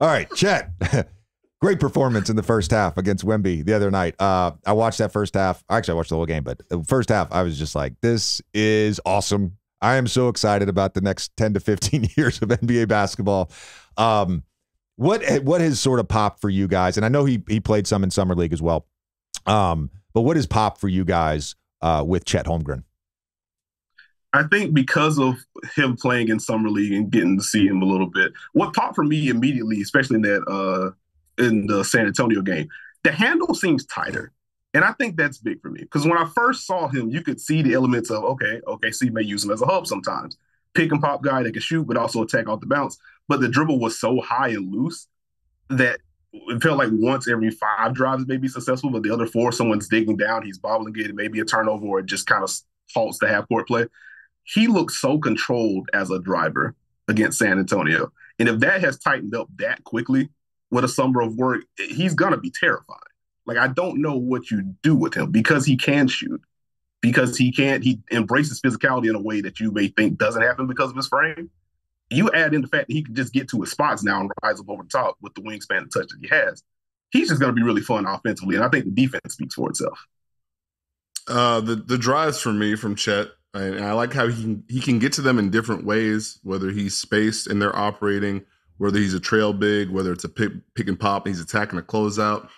All right, Chet. Great performance in the first half against Wemby the other night. I watched that first half. Actually, I watched the whole game, but the first half, I was just like, this is awesome. I am so excited about the next 10 to 15 years of NBA basketball. What has sort of popped for you guys? And I know he played some in Summer League as well. But what has popped for you guys with Chet Holmgren? I think because of him playing in Summer League and getting to see him a little bit, what popped for me immediately, especially in that in the San Antonio game, the handle seems tighter. And I think that's big for me. Because when I first saw him, you could see the elements of, okay, OKC may use him as a hub sometimes. Pick and pop guy that can shoot, but also attack off the bounce. But the dribble was so high and loose that it felt like once every 5 drives may be successful, but the other 4, someone's digging down, he's bobbling it, maybe a turnover, or it just kind of halts the half-court play. He looked so controlled as a driver against San Antonio. And if that has tightened up that quickly with a summer of work, he's going to be terrified. Like, I don't know what you do with him because he can shoot, because he can't. He embraces physicality in a way that you may think doesn't happen because of his frame. You add in the fact that he can just get to his spots now and rise up over the top with the wingspan and touch that he has. He's just going to be really fun offensively, and I think the defense speaks for itself. The drives for me from Chet, and I like how he can get to them in different ways, whether he's spaced and they're operating, whether he's a trail big, whether it's a pick and pop, and he's attacking a closeout.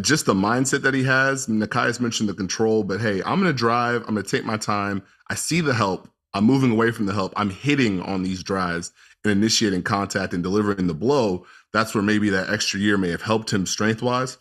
Just the mindset that he has. Nakai's mentioned the control, but hey, I'm going to drive. I'm going to take my time. I see the help. I'm moving away from the help. I'm hitting on these drives and initiating contact and delivering the blow. That's where maybe that extra year may have helped him strength-wise.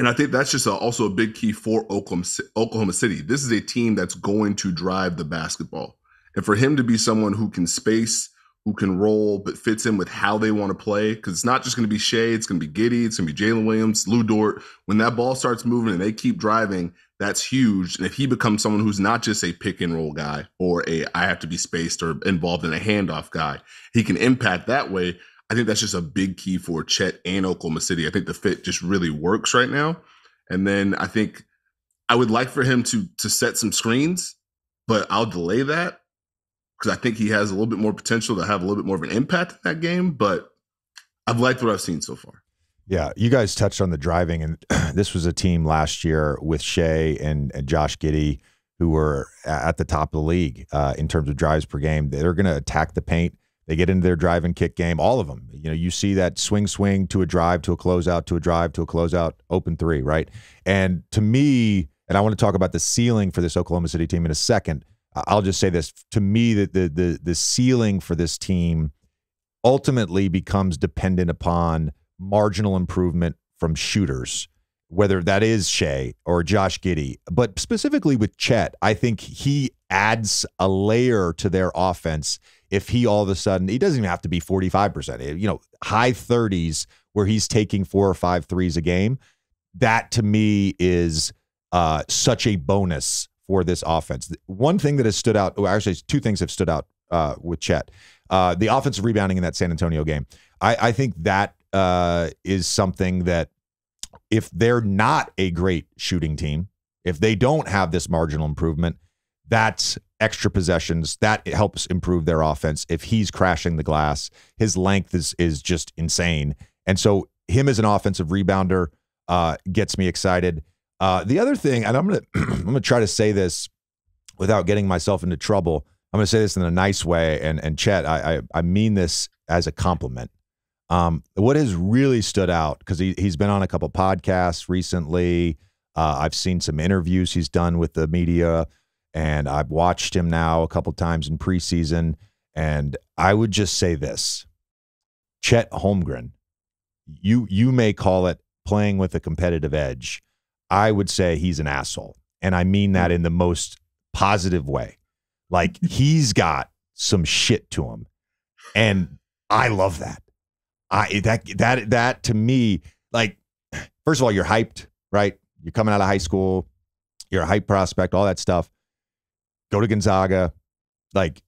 And I think that's just also a big key for Oklahoma City. This is a team that's going to drive the basketball. And for him to be someone who can space, who can roll, but fits in with how they want to play, because it's not just going to be Shai, it's going to be Giddey, it's going to be Jalen Williams, Lou Dort. When that ball starts moving and they keep driving, that's huge. And if he becomes someone who's not just a pick and roll guy or a I have to be spaced or involved in a handoff guy, he can impact that way. I think that's just a big key for Chet and Oklahoma City. I think the fit just really works right now. And then I think I would like for him to set some screens, but I'll delay that, because I think he has a little bit more potential to have a little bit more of an impact in that game, but I've liked what I've seen so far. Yeah, you guys touched on the driving, and this was a team last year with Shai and Josh Giddey who were at the top of the league in terms of drives per game. They're going to attack the paint. They get into their drive and kick game, all of them. You know, you see that swing to a drive, to a closeout, to a drive, to a closeout, open three, right? And to me, and I want to talk about the ceiling for this Oklahoma City team in a second, I'll just say this. To me, that the ceiling for this team ultimately becomes dependent upon marginal improvement from shooters, whether that is Shai or Josh Giddey. But specifically with Chet, I think he adds a layer to their offense if he all of a sudden, he doesn't even have to be 45%, you know, high 30s where he's taking 4 or 5 threes a game. That to me is such a bonus for this offense. One thing that has stood out, well, actually 2 things have stood out with Chet. The offensive rebounding in that San Antonio game. I think that is something that if they're not a great shooting team, if they don't have this marginal improvement, that's extra possessions. That helps improve their offense. If he's crashing the glass, his length is just insane. And so him as an offensive rebounder gets me excited. The other thing, and I'm gonna try to say this without getting myself into trouble. I'm gonna say this in a nice way, and Chet, I mean this as a compliment. What has really stood out, because he's been on a couple podcasts recently. I've seen some interviews he's done with the media, and I've watched him now a couple times in preseason. And I would just say this, Chet Holmgren, you may call it playing with a competitive edge. I would say he's an asshole. And I mean that in the most positive way. Like, he's got some shit to him. And I love that. That to me, like, first of all, you're hyped, right? You're coming out of high school. You're a hype prospect, all that stuff. Go to Gonzaga. Like,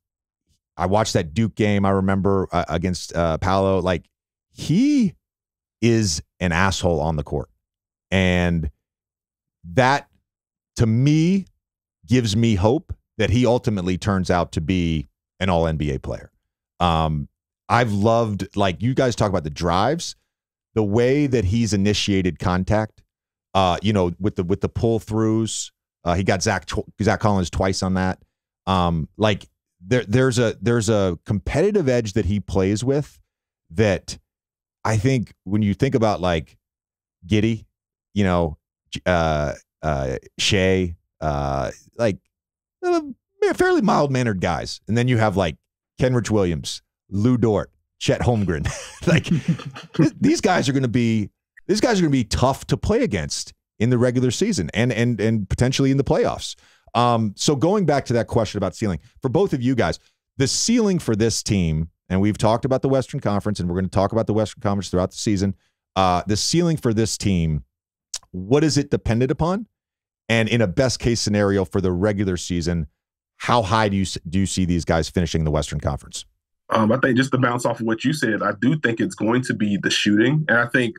I watched that Duke game, I remember, against Paolo. Like, he is an asshole on the court. And that, to me, gives me hope that he ultimately turns out to be an all-NBA player. I've loved, like you guys talk about the drives, the way that he's initiated contact, you know, with the pull throughs. He got Zach Collins twice on that. Like there's a competitive edge that he plays with that I think when you think about like Giddey, you know, Shai, like fairly mild-mannered guys. And then you have like Kenrich Williams, Lou Dort, Chet Holmgren. Like these guys are going to be tough to play against in the regular season and potentially in the playoffs. So going back to that question about ceiling, for both of you guys, the ceiling for this team, and we've talked about the Western Conference, and we're going to talk about the Western Conference throughout the season. The ceiling for this team, what is it dependent upon? And in a best-case scenario for the regular season, how high do you see these guys finishing the Western Conference? I think just to bounce off of what you said, I do think it's going to be the shooting. And I think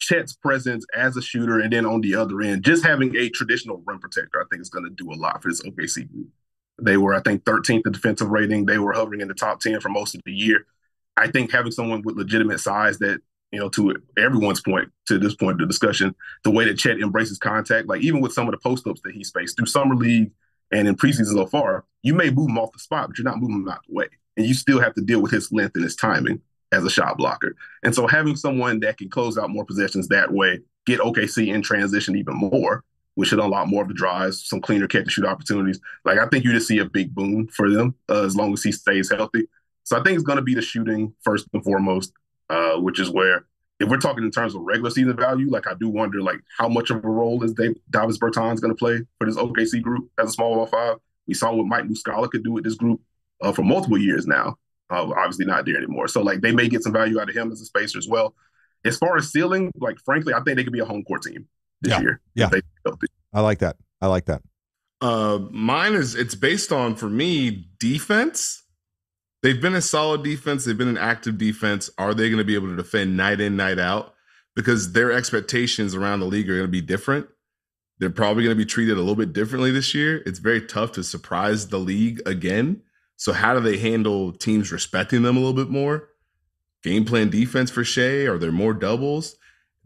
Chet's presence as a shooter and then on the other end, just having a traditional rim protector, I think is going to do a lot for this OKC group. They were, I think, 13th in defensive rating. They were hovering in the top 10 for most of the year. I think having someone with legitimate size that, you know, to everyone's point, to this point of the discussion, the way that Chet embraces contact, like even with some of the post-ups that he's faced through summer league and in preseason so far, you may move him off the spot, but you're not moving him out the way. And you still have to deal with his length and his timing as a shot blocker. And so having someone that can close out more possessions that way, get OKC in transition even more, which should unlock more of the drives, some cleaner catch-and-shoot opportunities. Like, I think you just see a big boom for them as long as he stays healthy. So I think it's going to be the shooting first and foremost, which is where, if we're talking in terms of regular season value, like I do wonder, like how much of a role is Davis Bertans going to play for this OKC group as a small ball five? We saw what Mike Muscala could do with this group for multiple years now. Obviously not there anymore. So like they may get some value out of him as a spacer as well. As far as ceiling, like frankly, I think they could be a home court team this year. Yeah, I like that. I like that. Mine is, it's based on, for me, defense. They've been a solid defense. They've been an active defense. Are they going to be able to defend night in, night out? Because their expectations around the league are going to be different. They're probably going to be treated a little bit differently this year. It's very tough to surprise the league again. So how do they handle teams respecting them a little bit more? Game plan defense for Shai? Are there more doubles?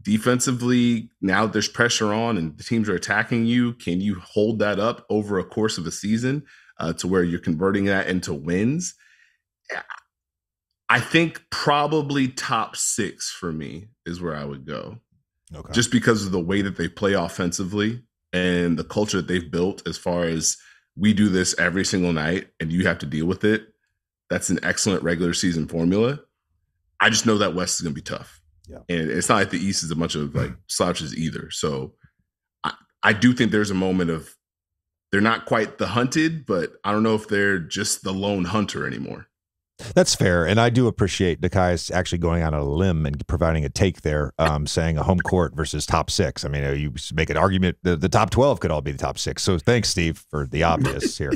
Defensively, now that there's pressure on and the teams are attacking you, can you hold that up over a course of a season to where you're converting that into wins? I think probably top six for me is where I would go. Okay. Just because of the way that they play offensively and the culture that they've built as far as we do this every single night and you have to deal with it. That's an excellent regular season formula. I just know that West is going to be tough. Yeah. And it's not like the East is a bunch of like slouches either. So I do think there's a moment of they're not quite the hunted, but I don't know if they're just the lone hunter anymore. That's fair, and I do appreciate Nakai's actually going out on a limb and providing a take there, saying a home court versus top six. I mean, you make an argument the top 12 could all be the top six. So thanks, Steve, for the obvious here.